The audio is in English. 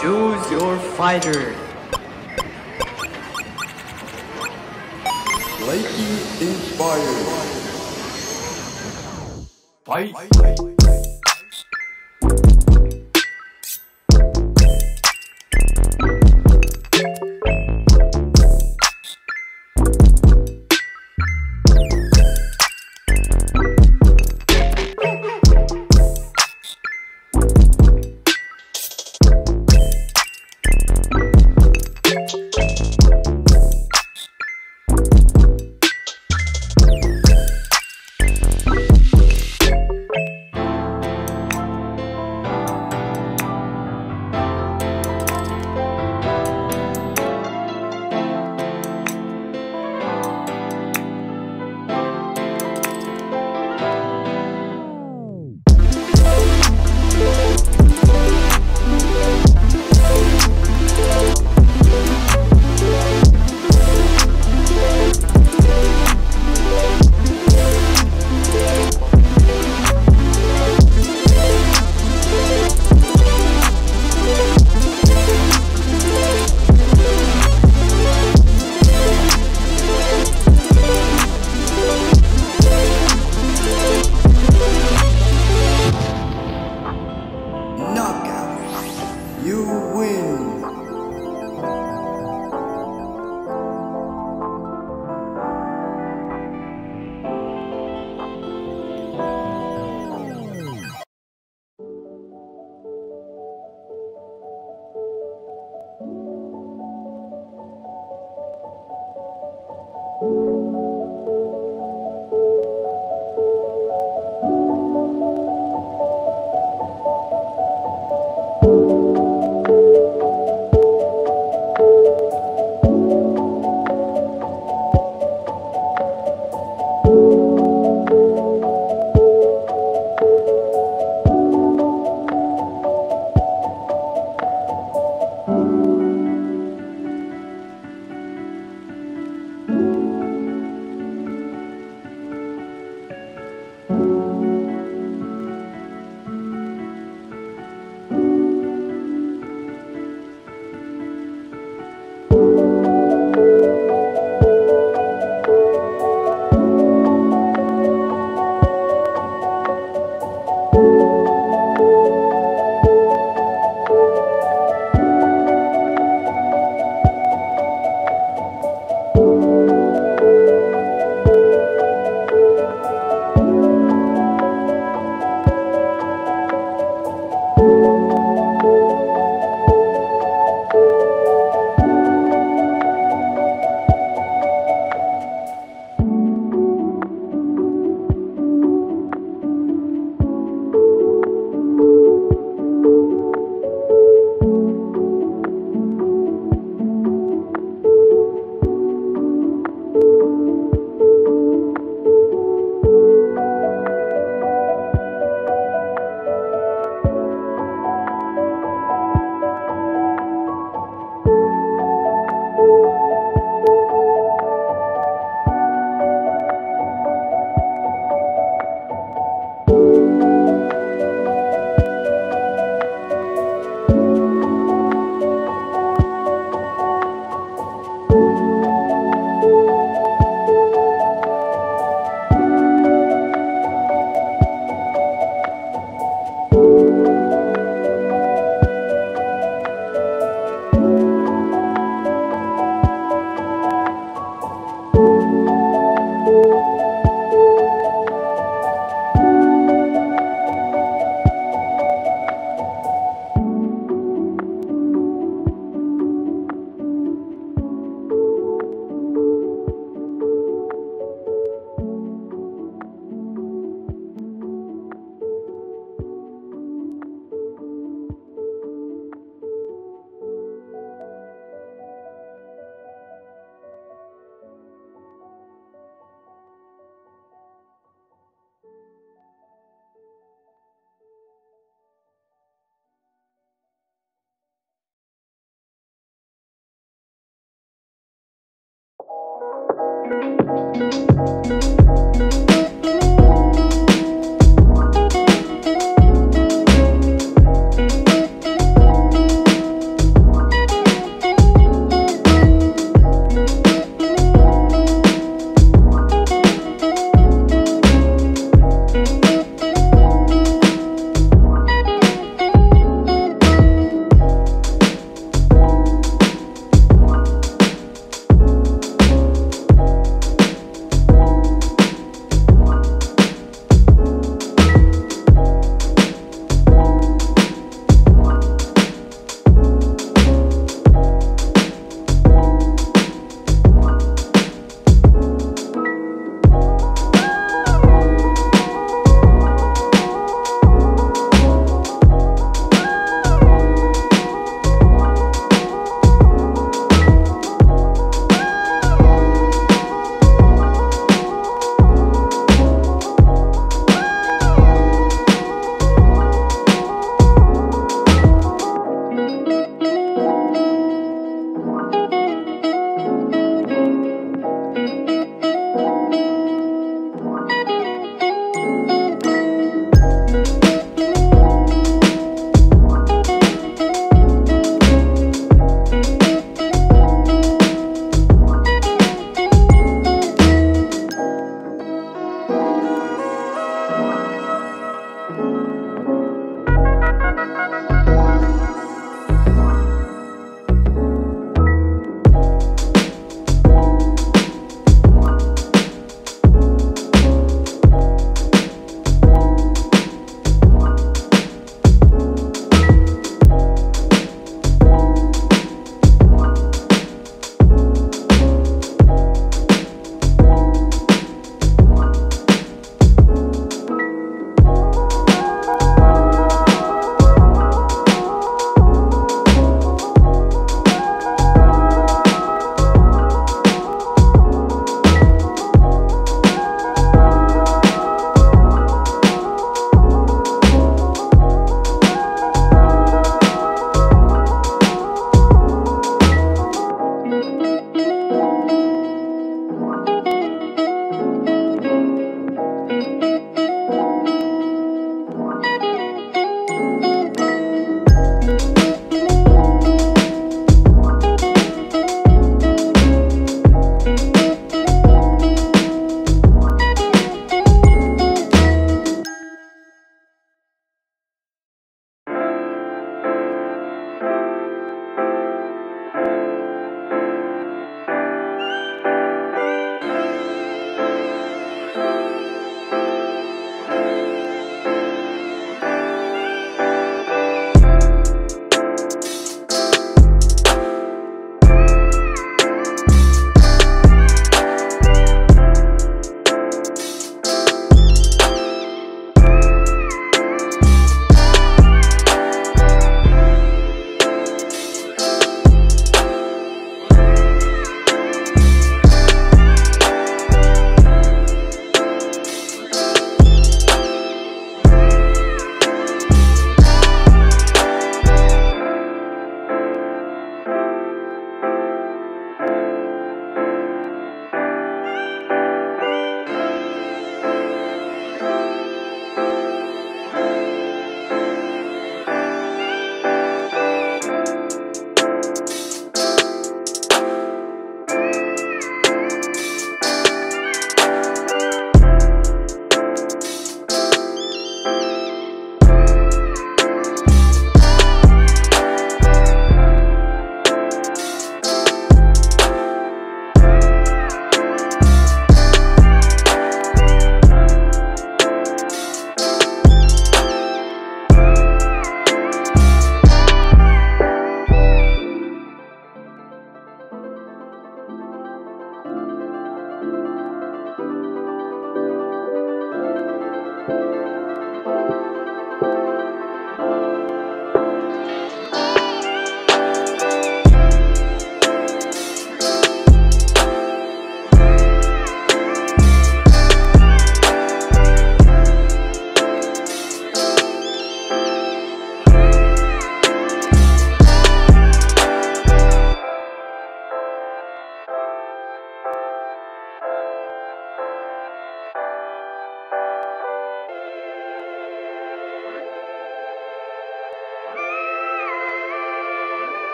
Choose your fighter. Lightning inspired. Fight.